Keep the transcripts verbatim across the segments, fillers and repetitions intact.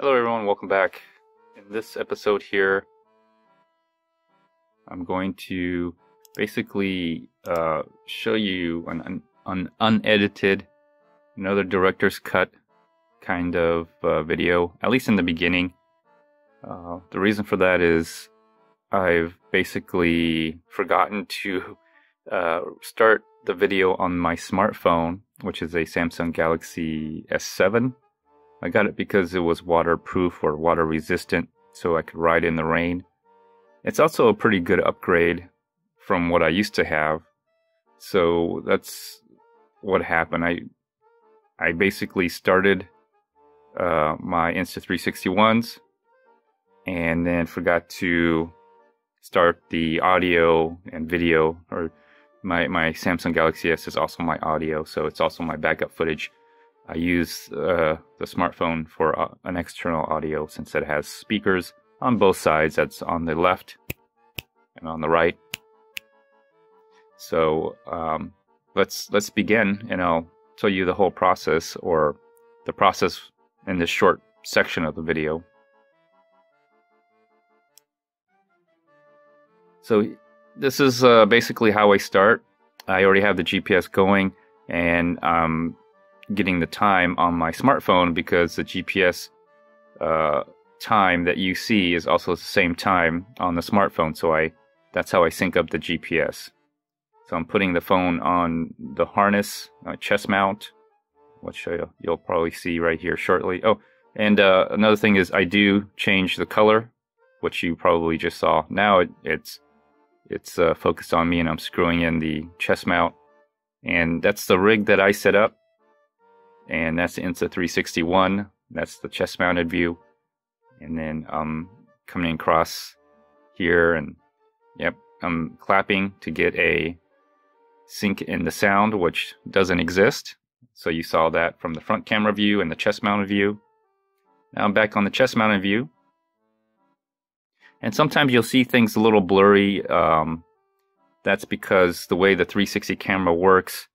Hello everyone, welcome back. In this episode here, I'm going to basically uh, show you an, an, an unedited, another director's cut kind of uh, video, at least in the beginning. Uh, the reason for that is I've basically forgotten to uh, start the video on my smartphone, which is a Samsung Galaxy S seven. I got it because it was waterproof or water resistant, so I could ride in the rain. It's also a pretty good upgrade from what I used to have. So that's what happened. I I basically started uh, my Insta three sixty Ones and then forgot to start the audio and video. Or my, my Samsung Galaxy S is also my audio, so it's also my backup footage. I use uh, the smartphone for uh, an external audio since it has speakers on both sides. That's on the left and on the right. So um, let's let's begin, and I'll tell you the whole process, or the process in this short section of the video. So this is uh, basically how I start. I already have the G P S going, and um. getting the time on my smartphone, because the G P S uh, time that you see is also the same time on the smartphone. So I, that's how I sync up the G P S. So I'm putting the phone on the harness, uh, chest mount, which you'll probably see right here shortly. Oh, and uh, another thing is I do change the color, which you probably just saw. Now it, it's it's uh, focused on me, and I'm screwing in the chest mount, and that's the rig that I set up. And that's the Insta three sixty One. That's the chest mounted view. And then um coming across here, and yep, I'm clapping to get a sync in the sound, which doesn't exist. So you saw that from the front camera view and the chest mounted view. Now I'm back on the chest mounted view. And sometimes you'll see things a little blurry. Um, that's because the way the three sixty camera works,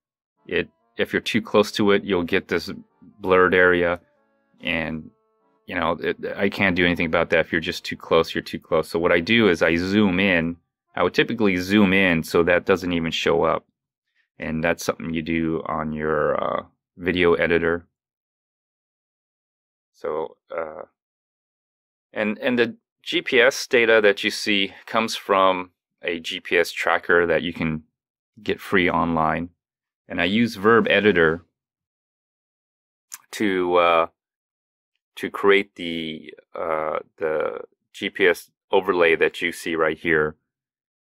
it if you're too close to it, you'll get this blurred area, and you know it, I can't do anything about that. If you're just too close, you're too close. So what I do is I zoom in. I would typically zoom in so that doesn't even show up, and that's something you do on your uh, video editor. So, uh, and and the G P S data that you see comes from a G P S tracker that you can get free online. And I use Verb Editor to uh, to create the uh, the G P S overlay that you see right here.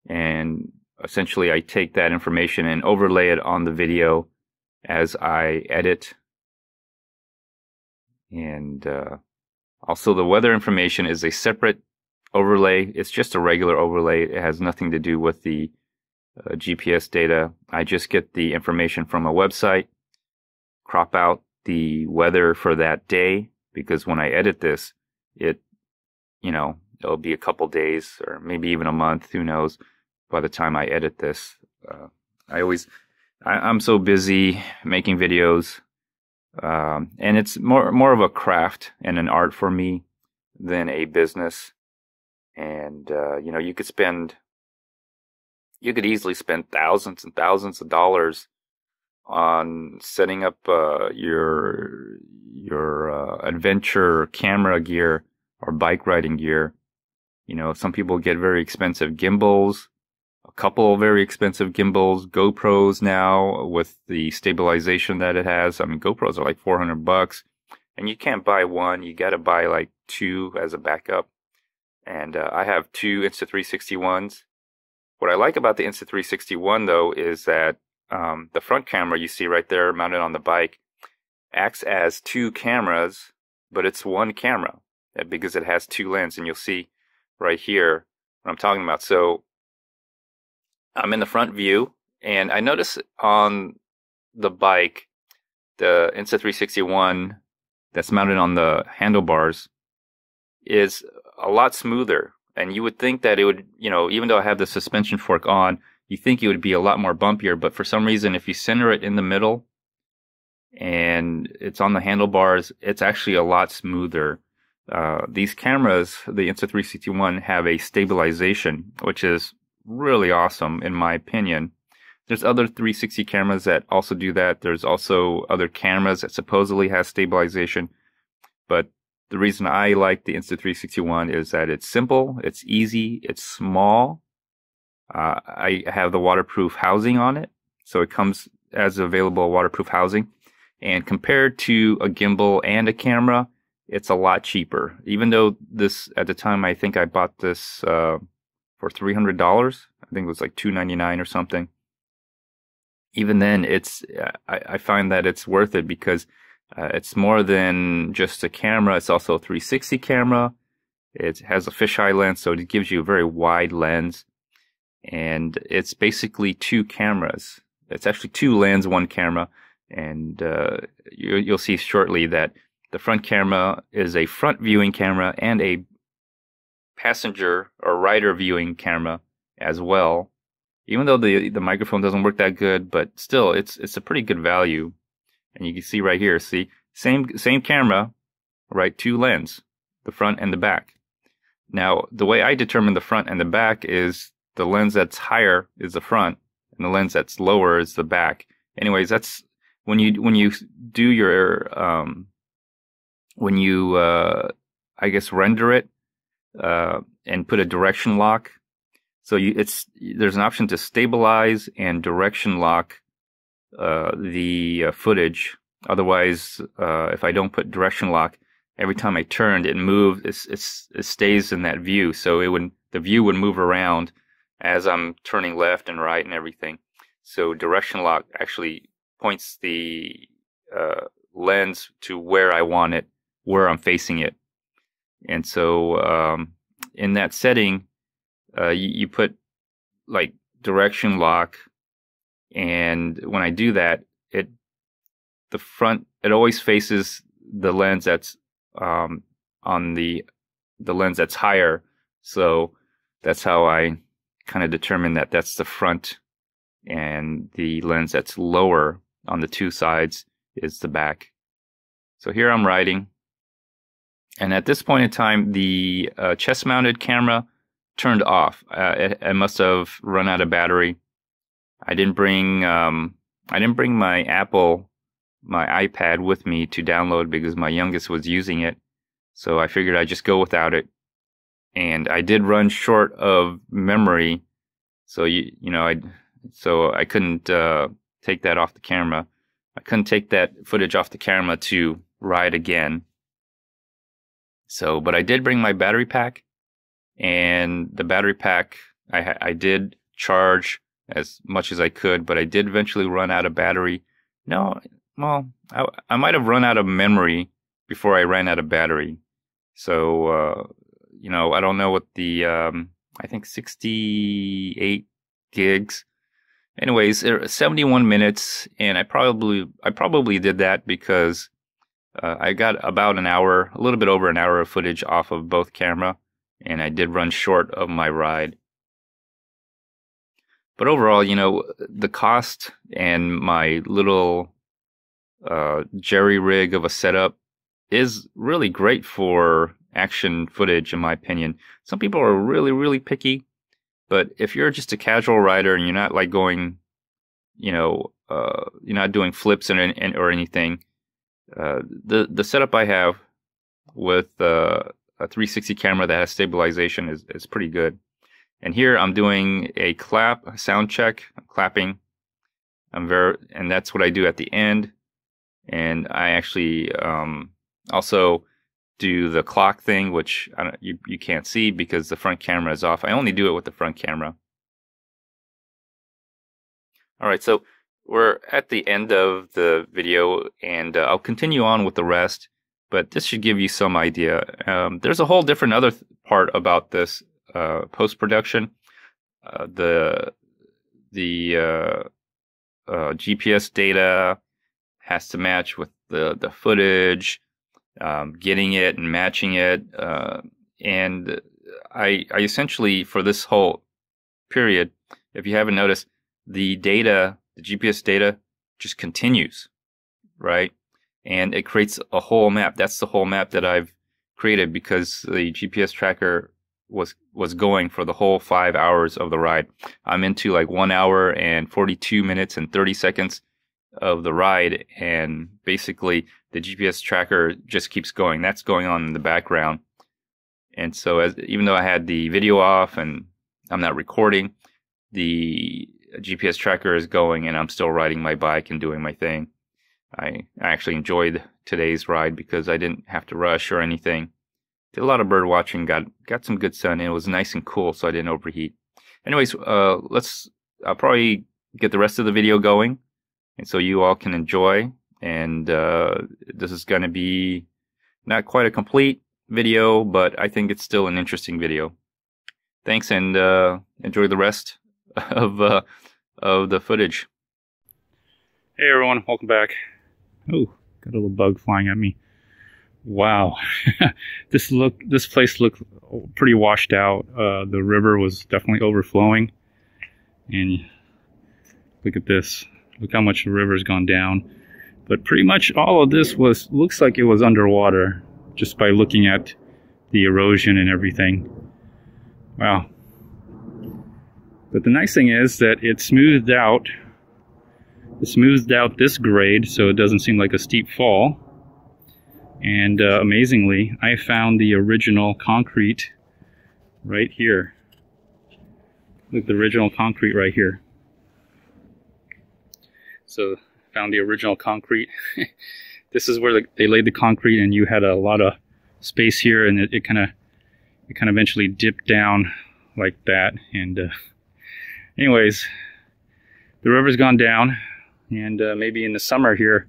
And essentially, I take that information and overlay it on the video as I edit. And uh, also, the weather information is a separate overlay. It's just a regular overlay. It has nothing to do with the Uh, G P S data. I just get the information from a website, crop out the weather for that day, because when I edit this, it, you know, it'll be a couple days or maybe even a month, who knows, by the time I edit this. Uh, I always, I, I'm so busy making videos, um, and it's more, more of a craft and an art for me than a business. And, uh, you know, you could spend You could easily spend thousands and thousands of dollars on setting up uh, your your uh, adventure camera gear or bike riding gear. You know, some people get very expensive gimbals, a couple of very expensive gimbals, GoPros now with the stabilization that it has. I mean, GoPros are like four hundred bucks, and you can't buy one. You got to buy like two as a backup. And uh, I have two Insta three sixty Ones. What I like about the Insta three sixty One, though, is that um, the front camera you see right there mounted on the bike acts as two cameras, but it's one camera because it has two lenses, and you'll see right here what I'm talking about. So I'm in the front view, and I notice on the bike, the Insta three sixty One that's mounted on the handlebars is a lot smoother. And you would think that it would, you know, even though I have the suspension fork on, you think it would be a lot more bumpier. But for some reason, if you center it in the middle and it's on the handlebars, it's actually a lot smoother. Uh, these cameras, the Insta three sixty One, have a stabilization, which is really awesome in my opinion. There's other three sixty cameras that also do that. There's also other cameras that supposedly has stabilization. But the reason I like the Insta three sixty One is that it's simple, it's easy, it's small. Uh, I have the waterproof housing on it, so it comes as available waterproof housing. And compared to a gimbal and a camera, it's a lot cheaper. Even though this, at the time, I think I bought this uh, for three hundred dollars. I think it was like two ninety-nine or something. Even then, it's I, I find that it's worth it because uh, it's more than just a camera. It's also a three sixty camera. It has a fisheye lens, so it gives you a very wide lens. And it's basically two cameras. It's actually two lens, one camera. And uh, you, you'll see shortly that the front camera is a front viewing camera and a passenger or rider viewing camera as well. Even though the the microphone doesn't work that good, but still, it's it's a pretty good value. And you can see right here, see, same same camera, right? Two lens, the front and the back. Now, the way I determine the front and the back is the lens that's higher is the front, and the lens that's lower is the back. Anyways, that's when you when you do your um, when you uh, I guess render it uh, and put a direction lock. So you, it's there's an option to stabilize and direction lock uh, the uh, footage. Otherwise, uh, if I don't put direction lock, every time I turned, it moved. It's, it's, it stays in that view, so it would the view would move around as I'm turning left and right and everything. So direction lock actually points the uh, lens to where I want it, where I'm facing it, and so um, in that setting. Uh, you, you put like direction lock, and when I do that, it the front it always faces the lens that's um, on the the lens that's higher. So that's how I kind of determine that that's the front, and the lens that's lower on the two sides is the back. So here I'm riding, and at this point in time, the uh, chest-mounted camera turned off. Uh, it, it must have run out of battery. I didn't bring um, I didn't bring my Apple, my iPad with me to download because my youngest was using it. So I figured I'd just go without it. And I did run short of memory, so you you know I so I couldn't uh, take that off the camera. I couldn't take that footage off the camera to ride again. So, but I did bring my battery pack. And the battery pack, I, I did charge as much as I could, but I did eventually run out of battery. No, well, I, I might have run out of memory before I ran out of battery. So, uh, you know, I don't know what the, um, I think sixty-eight gigs. Anyways, seventy-one minutes, and I probably, I probably did that because uh, I got about an hour, a little bit over an hour of footage off of both camera. And I did run short of my ride. But overall, you know, the cost and my little uh, jerry rig of a setup is really great for action footage, in my opinion. Some people are really, really picky. But if you're just a casual rider and you're not like going, you know, uh, you're not doing flips and, and or anything, uh, the the setup I have with uh, a three sixty camera that has stabilization is, is pretty good. And here I'm doing a clap, a sound check. I'm clapping. I'm very, and that's what I do at the end. And I actually um, also do the clock thing, which I don't, you, you can't see because the front camera is off. I only do it with the front camera. All right, so we're at the end of the video, and uh, I'll continue on with the rest. But this should give you some idea. Um, there's a whole different other th part about this uh, post-production. Uh, the the uh, uh, G P S data has to match with the, the footage, um, getting it and matching it. Uh, and I, I essentially, for this whole period, if you haven't noticed, the data, the G P S data just continues, right? And it creates a whole map. That's the whole map that I've created because the G P S tracker was was going for the whole five hours of the ride. I'm into like one hour and forty-two minutes and thirty seconds of the ride, and basically the G P S tracker just keeps going. That's going on in the background. And so as even though I had the video off and I'm not recording, the G P S tracker is going and I'm still riding my bike and doing my thing. I actually enjoyed today's ride because I didn't have to rush or anything. Did a lot of bird watching, got got some good sun, and it was nice and cool, so I didn't overheat. Anyways, uh, let's I'll probably get the rest of the video going, and so you all can enjoy. And uh, this is going to be not quite a complete video, but I think it's still an interesting video. Thanks, and uh, enjoy the rest of uh, of the footage. Hey everyone, welcome back. Oh, got a little bug flying at me. Wow, this look this place looked pretty washed out. Uh, the river was definitely overflowing, and look at this. Look how much the river's gone down. But pretty much all of this was looks like it was underwater just by looking at the erosion and everything. Wow. But the nice thing is that it smoothed out. It smoothed out this grade, so it doesn't seem like a steep fall. And uh, amazingly, I found the original concrete right here. Look, the original concrete right here. So, found the original concrete. This is where the, they laid the concrete, and you had a lot of space here, and it kind of, it kind of eventually dipped down like that. And, uh, anyways, the river's gone down, and uh, maybe in the summer here,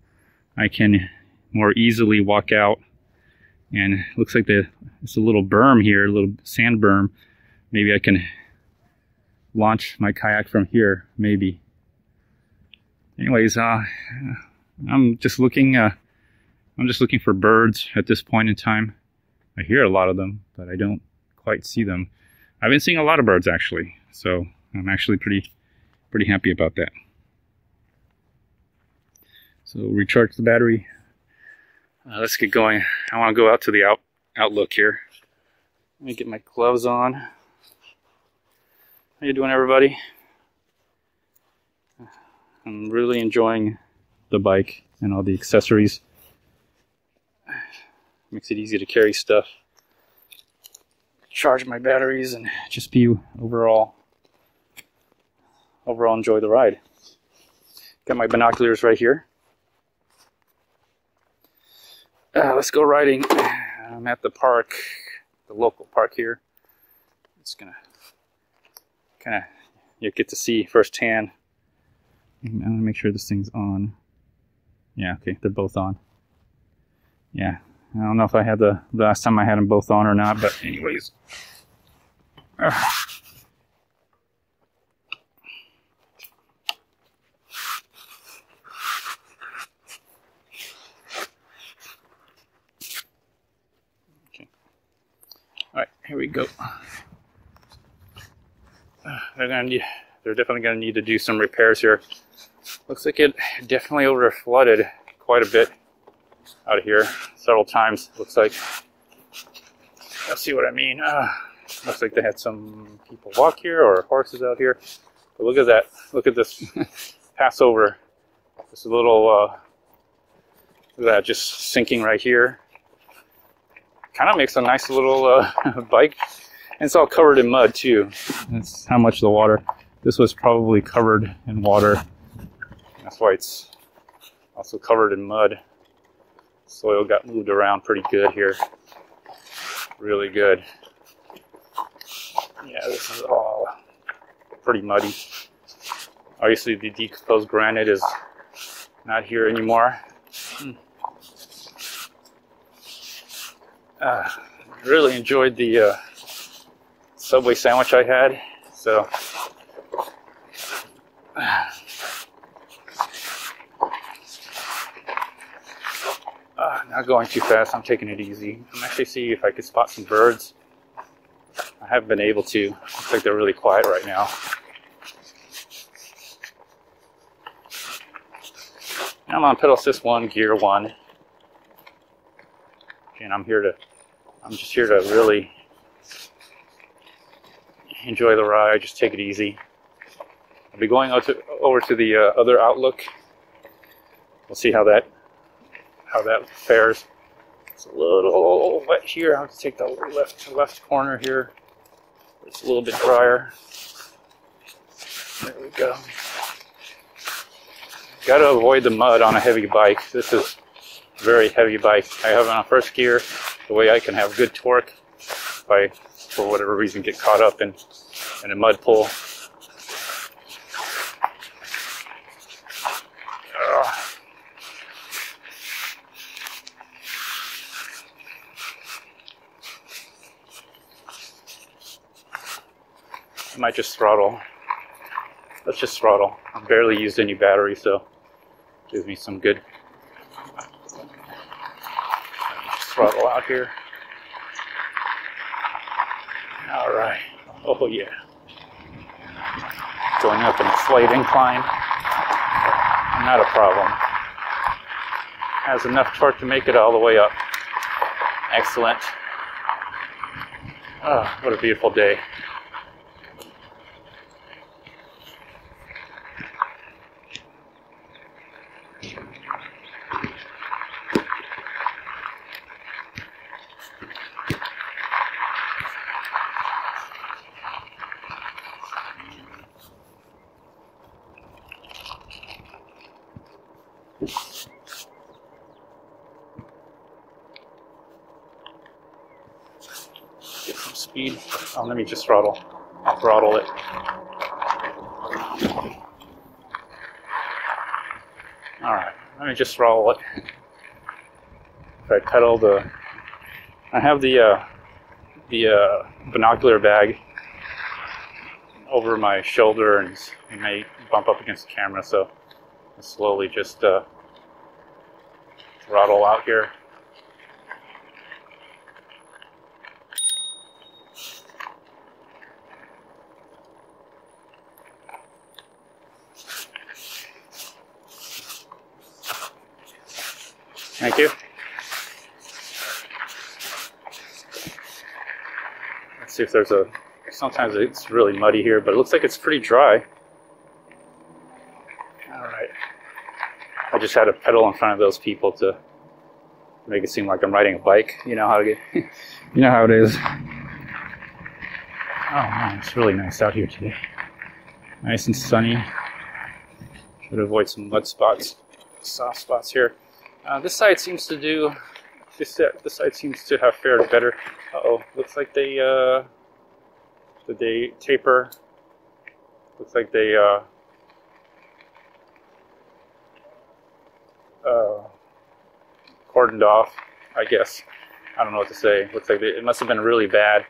I can more easily walk out. And it looks like the it's a little berm here, a little sand berm. Maybe I can launch my kayak from here, maybe. Anyways, uh, I'm just looking. Uh, I'm just looking for birds at this point in time. I hear a lot of them, but I don't quite see them. I've been seeing a lot of birds actually, so I'm actually pretty, pretty happy about that. So recharge the battery. Uh, let's get going. I want to go out to the out outlook here. Let me get my gloves on. How you doing, everybody? I'm really enjoying the bike and all the accessories. Makes it easy to carry stuff. Charge my batteries and just be overall overall enjoy the ride. Got my binoculars right here. Uh, let's go riding. I'm at the park, the local park here. It's gonna kind of you get to see firsthand. I'm gonna make sure this thing's on. Yeah, okay, they're both on. Yeah, I don't know if I had the, the last time I had them both on or not, but anyways. Uh. Here we go. Uh, they're gonna need, they're definitely gonna need to do some repairs here. Looks like it definitely over flooded quite a bit out of here, several times. Looks like. You'll see what I mean. Uh, looks like they had some people walk here or horses out here. But look at that! Look at this Passover. This little uh, look at that just sinking right here. Kind of makes a nice little uh, bike, and it's all covered in mud too. That's how much the water. This was probably covered in water. That's why it's also covered in mud. Soil got moved around pretty good here. Really good. Yeah, this is all pretty muddy. Obviously, the decomposed granite is not here anymore. Mm. Uh, really enjoyed the uh, Subway sandwich I had, so uh, not going too fast. I'm taking it easy. I'm actually seeing if I could spot some birds. I haven't been able to. Looks like they're really quiet right now. And I'm on Pedal Assist one, Gear one, and I'm here to I'm just here to really enjoy the ride, just take it easy. I'll be going out to, over to the uh, other outlook. We'll see how that how that fares. It's a little wet here. I'll have to take the left left corner here. It's a little bit drier. There we go. Got to avoid the mud on a heavy bike. This is a very heavy bike. I have it on first gear. The way I can have good torque, if I, for whatever reason, get caught up in, in a mud pull. I might just throttle. Let's just throttle. I barely used any battery, so gives me some good throttle out here. All right. Oh yeah. Going up in a slight incline. Not a problem. Has enough torque to make it all the way up. Excellent. Oh, what a beautiful day. Get some speed. Oh, let me just throttle. I'll throttle it. Alright, let me just throttle it. If I pedal the... I have the, uh, the uh, binocular bag over my shoulder and it may bump up against the camera, so I'll slowly just uh, throttle out here. Thank you. Let's see if there's a, sometimes it's really muddy here, but it looks like it's pretty dry. All right. I just had to pedal in front of those people to make it seem like I'm riding a bike. You know how to get, you know how it is. Oh man, it's really nice out here today. Nice and sunny. Should avoid some mud spots, soft spots here. Uh, this side seems to do. This uh, this side seems to have fared better. Uh oh, looks like they uh, did they taper. Looks like they uh, uh, cordoned off. I guess I don't know what to say. Looks like they, it must have been really bad.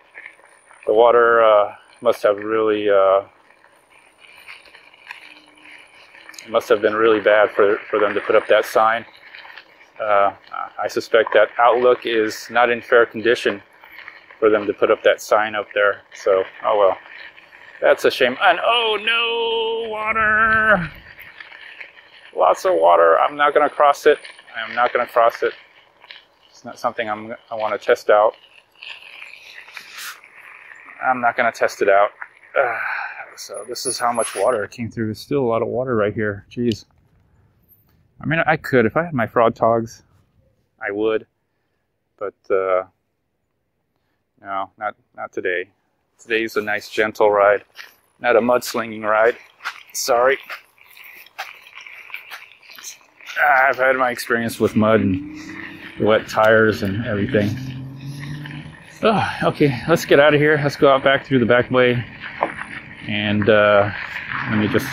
The water uh, must have really. Uh, it must have been really bad for for them to put up that sign. Uh, I suspect that outlook is not in fair condition for them to put up that sign up there. So, oh well, that's a shame. And oh no, water! Lots of water. I'm not going to cross it. I'm not going to cross it. It's not something I'm, I want to test out. I'm not going to test it out. Uh, so this is how much water came through. There's still a lot of water right here. Jeez. I mean, I could. If I had my frog togs, I would. But, uh, no, not, not today. Today's a nice, gentle ride. Not a mudslinging ride. Sorry. Ah, I've had my experience with mud and wet tires and everything. Oh, okay, let's get out of here. Let's go out back through the back way. And uh, let me just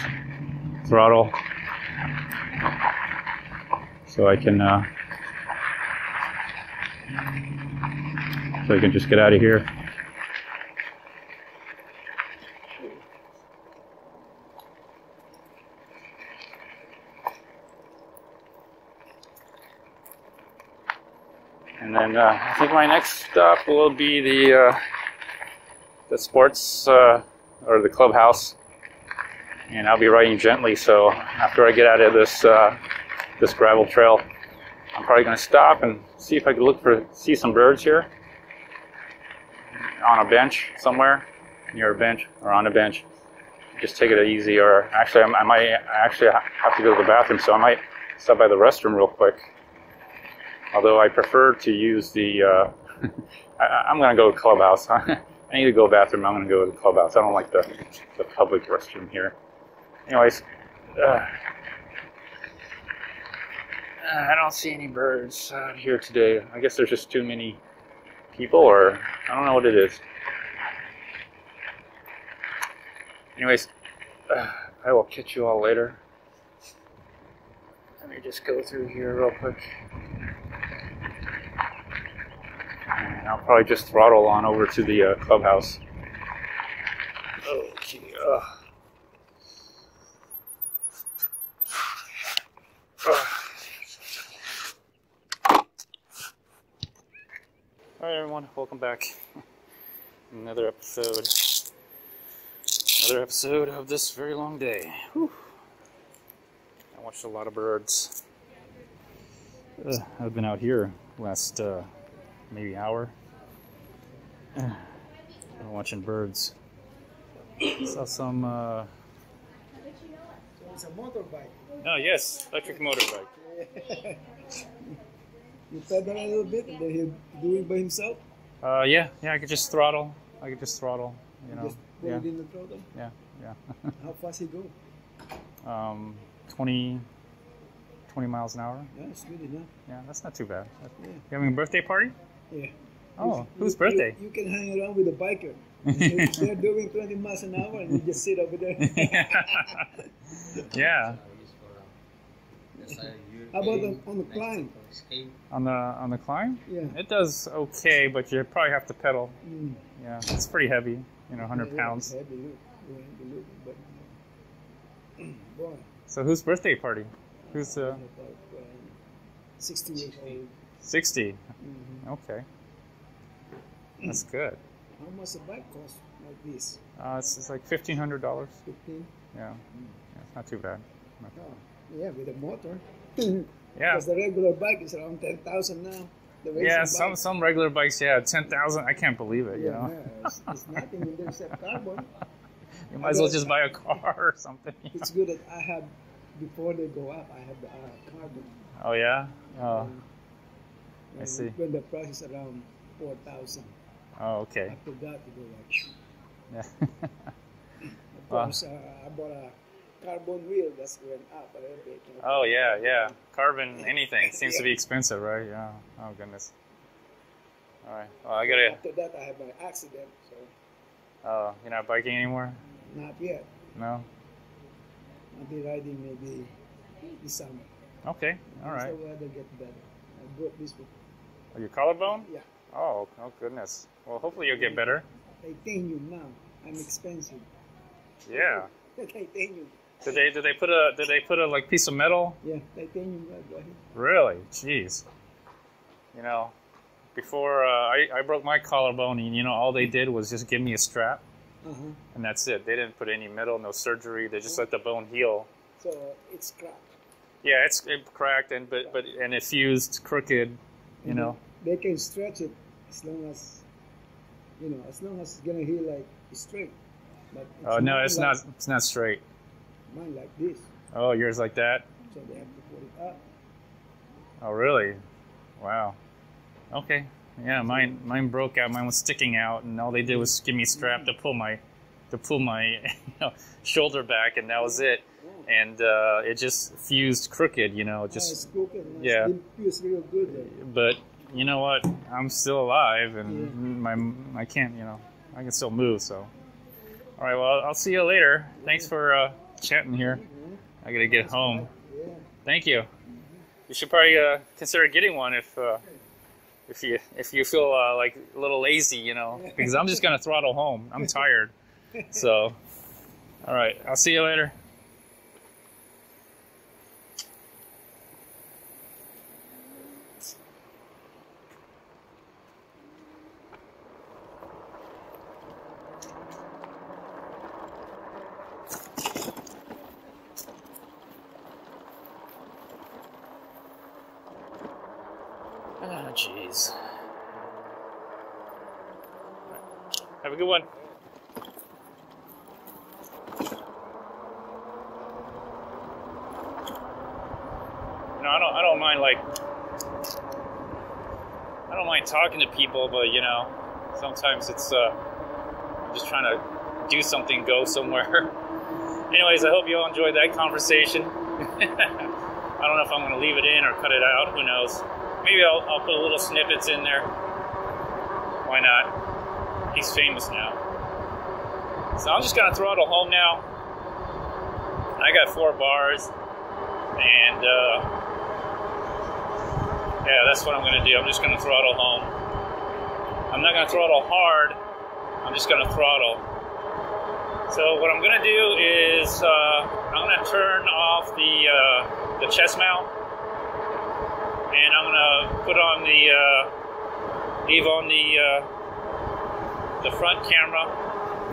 throttle. So I can, uh, so I can just get out of here. And then uh, I think my next stop will be the uh, the sports uh, or the clubhouse, and I'll be riding gently. So after I get out of this. Uh, this gravel trail. I'm probably going to stop and see if I can look for, see some birds here. on a bench somewhere, near a bench or on a bench, just take it easy. Or actually, I might actually have to go to the bathroom, so I might stop by the restroom real quick. Although I prefer to use the, uh, I, I'm going to go to Clubhouse. I need to go to the bathroom. I'm going to go to the Clubhouse. I don't like the, the public restroom here. Anyways, uh, I don't see any birds out here today. I guess there's just too many people, or I don't know what it is. Anyways, uh, I will catch you all later. Let me just go through here real quick. And I'll probably just throttle on over to the uh, clubhouse. Okay. Uh, uh. Alright, everyone, welcome back. Another episode. Another episode of this very long day. Whew. I watched a lot of birds. Uh, I've been out here last uh, maybe hour. Uh, been watching birds. Saw some. Uh... It's a motorbike. Oh yes, electric motorbike. You pedal a little bit, and he'll do it by himself. Uh, yeah, yeah. I could just throttle. I could just throttle. You know. Just put yeah. it in the throttle. Yeah, yeah. How fast he go? Um. twenty, twenty miles an hour. Yeah, that's good enough. Yeah, that's not too bad. Yeah. You having a birthday party? Yeah. Oh, you, whose birthday? You, you can hang around with a biker. They're doing twenty miles an hour and you just sit over there. Yeah. How about on, on the climb? On the, on the climb? Yeah. It does okay, but you probably have to pedal. Mm. Yeah, it's pretty heavy, you know, one hundred yeah, yeah, pounds. Heavy, look. Yeah, look, but, boy. So whose birthday party? Who's uh? Sixty years old. Sixty. Mm-hmm. Okay. That's good. How much a bike cost like this? Uh, it's, it's like fifteen hundred dollars. Fifteen. Yeah. Yeah. It's not too bad. Not bad. Oh, yeah, with a motor. Yeah. Because the regular bike is around ten thousand now. Yeah, some bike. some regular bikes, yeah, ten thousand. I can't believe it. Yeah, you know? Yeah. It's, it's nothing in there except carbon. You might as well just buy a car or something. You know? It's good that I have, before they go up, I have the uh, carbon. Oh, yeah? Oh. Um, I see. When the price is around four thousand dollars. Oh, okay. I forgot to go like that. Yeah. Of course, wow. uh, I bought a carbon wheel that's went up a little bit. Oh, yeah, yeah. Carbon anything seems yeah. to be expensive, right? Yeah. Oh, goodness. All right. Well, I gotta... After that, I had my accident, so... Oh, you're not biking anymore? Not yet. No? I'll be riding maybe this summer. Okay, alright. Once the weather gets better. I broke this one. Oh, your collarbone? Yeah. Oh, oh goodness. Well, hopefully you'll get better. Titanium now. I'm expensive. Yeah. Titanium. Did they, did they put a, did they put a like, piece of metal? Yeah, titanium. Right. Really? Jeez. You know. Before uh, I, I broke my collarbone, and you know, all they did was just give me a strap, uh-huh. and that's it. They didn't put any metal, no surgery. They just uh-huh. let the bone heal. So uh, it's cracked. Yeah, it's it cracked, and but but and it fused crooked, you mm-hmm. know. They can stretch it as long as, you know, as long as it's gonna heal like straight. But oh no, it's like, not it's not straight. Mine like this. Oh, yours like that. So they have to put it up. Oh really? Wow. Okay, yeah, mine mine broke out. Mine was sticking out, and all they did was give me a strap to pull my, to pull my you know, shoulder back, and that was it. And uh, it just fused crooked, you know, just oh, it's yeah. It fused real good. But you know what? I'm still alive, and yeah. my I can't, you know, I can still move. So, all right, well, I'll see you later. Thanks for uh, chatting here. I gotta get home. Thank you. You should probably uh, consider getting one if. Uh, If you if you feel uh, like a little lazy, you know, because I'm just gonna throttle home. I'm tired, so all right. I'll see you later. Have a good one. You know, I don't, I don't mind, like, I don't mind talking to people, but, you know, sometimes it's, uh, I'm just trying to do something, go somewhere. Anyways, I hope you all enjoyed that conversation. I don't know if I'm going to leave it in or cut it out, who knows. Maybe I'll, I'll put little snippets in there. Why not? He's famous now. So I'm just going to throttle home now. I got four bars. And, uh, yeah, that's what I'm going to do. I'm just going to throttle home. I'm not going to throttle hard. I'm just going to throttle. So what I'm going to do is uh, I'm going to turn off the, uh, the chest mount. And I'm going to put on the... Uh, leave on the uh, the front camera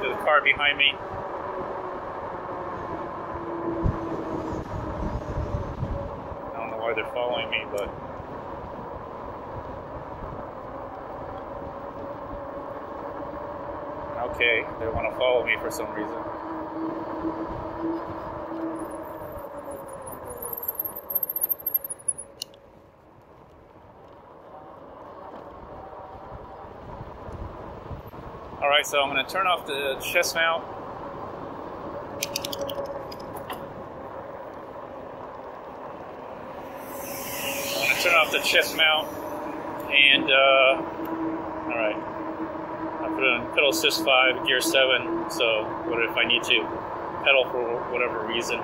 to the car behind me. I don't know why they're following me, but okay, they want to follow me for some reason. Alright, so I'm going to turn off the chest mount. I'm going to turn off the chest mount and, uh, alright. I put it on pedal assist five, gear seven, so what if I need to pedal for whatever reason.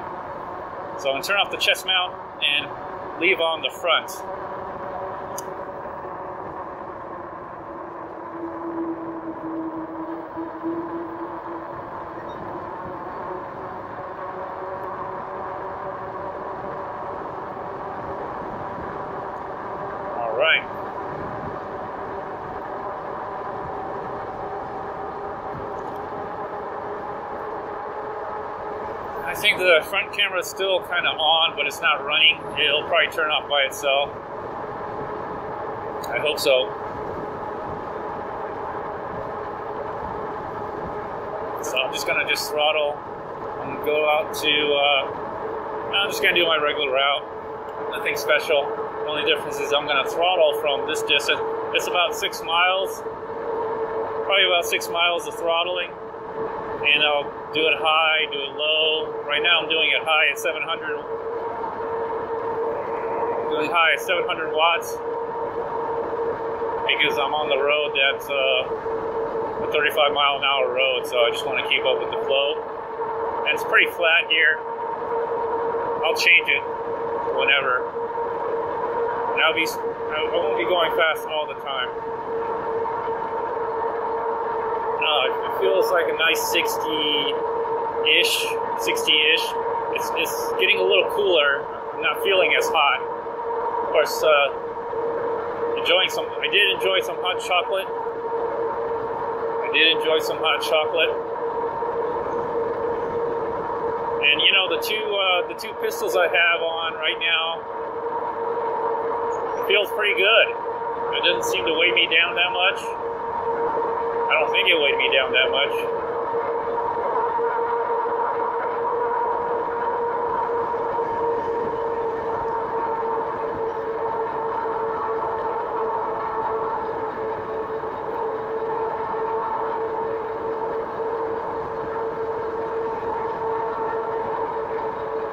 So I'm going to turn off the chest mount and leave on the front. I think the front camera is still kind of on, but it's not running. It'll probably turn off by itself. I hope so. So I'm just gonna just throttle. I'm gonna go out to, uh, I'm just gonna do my regular route. Nothing special. The only difference is I'm gonna throttle from this distance. It's about six miles, probably about six miles of throttling. And I'll do it high, do it low. Right now I'm doing it high at seven hundred. Doing high at seven hundred watts because I'm on the road that's uh, a thirty-five mile an hour road, so I just want to keep up with the flow. And it's pretty flat here. I'll change it whenever. And I'll be, I won't be going fast all the time. Uh, it feels like a nice sixty-ish, sixty-ish. It's, it's getting a little cooler. I'm not feeling as hot. Of course, uh, enjoying some. I did enjoy some hot chocolate. I did enjoy some hot chocolate. And you know the two uh, the two pistols I have on right now feels pretty good. It doesn't seem to weigh me down that much. I don't think it weighed me down that much.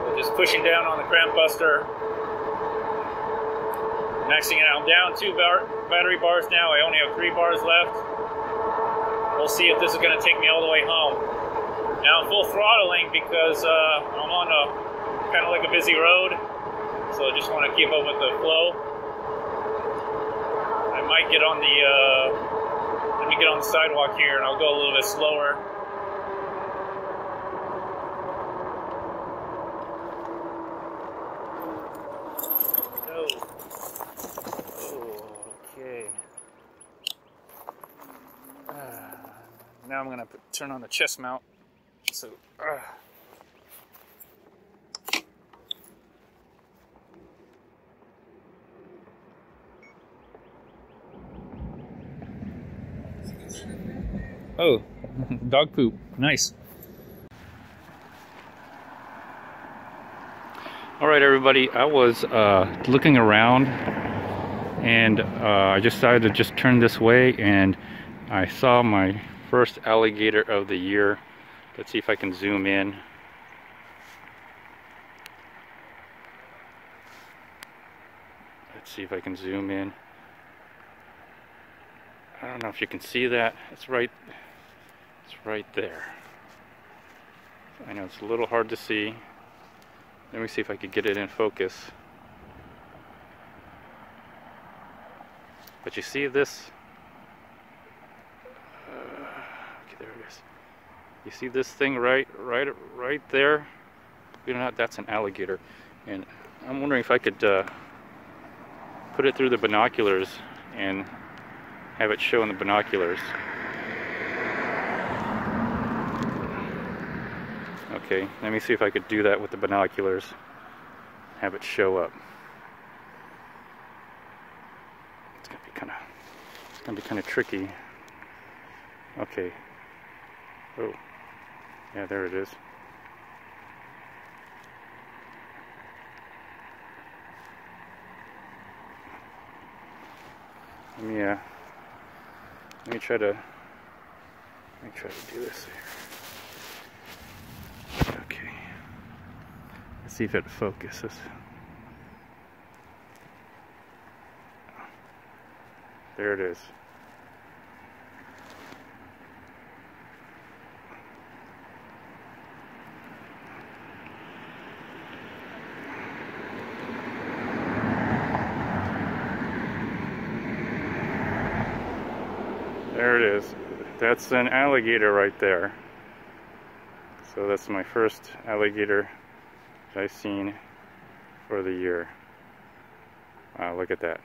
We're just pushing down on the Crampbuster. Next thing you know, I'm down two bar battery bars now. I only have three bars left. We'll see if this is going to take me all the way home. Now I'm full throttling because uh, I'm on a kind of like a busy road, so I just want to keep up with the flow. I might get on the uh, let me get on the sidewalk here and I'll go a little bit slower. Now I'm going to put, turn on the chest mount. So, uh. Oh, dog poop. Nice. All right, everybody. I was uh, looking around, and uh, I decided to just turn this way, and I saw my first alligator of the year. Let's see if I can zoom in. Let's see if I can zoom in. I don't know if you can see that. It's right, it's right there. I know it's a little hard to see. Let me see if I could get it in focus. But you see this? Uh, okay, there it is. You see this thing right, right, right there? Believe it or not, that's an alligator. And I'm wondering if I could uh, put it through the binoculars and have it show in the binoculars. Okay, let me see if I could do that with the binoculars. Have it show up. It's gonna be kind of, it's gonna be kind of tricky. Okay. Oh, yeah, there it is. Yeah. Let me try to, let me try to do this here. Okay. Let's see if it focuses. There it is. There it is. That's an alligator right there. So that's my first alligator that I've seen for the year. Wow, look at that.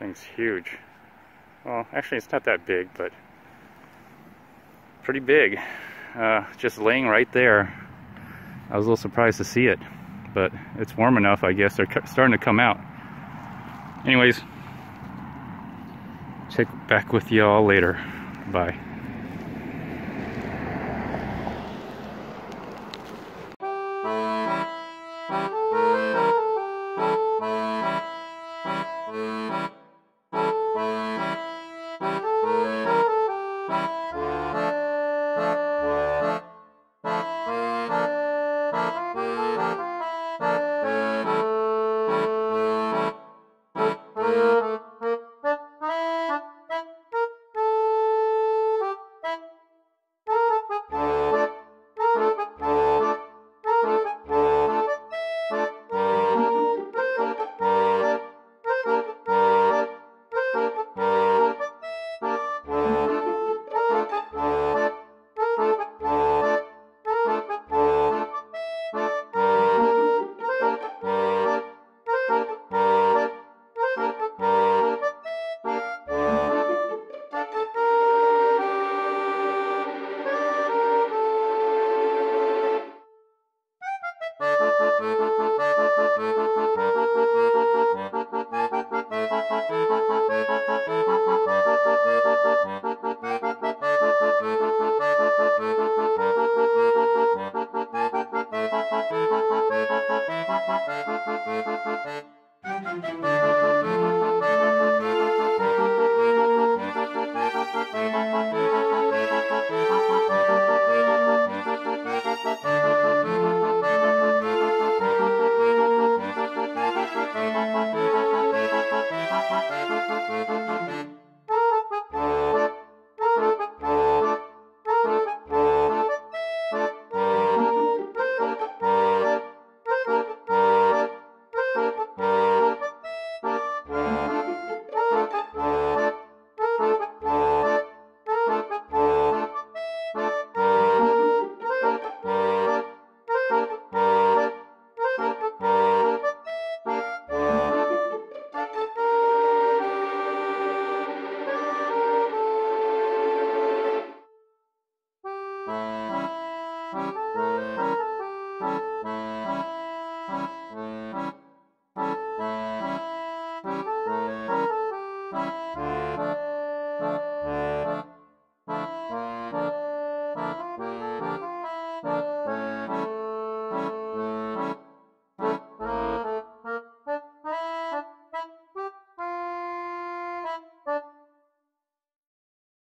Thing's huge. Well, actually it's not that big, but pretty big. Uh, just laying right there. I was a little surprised to see it, but it's warm enough, I guess. They're starting to come out. Anyways. Check back with y'all later. Bye.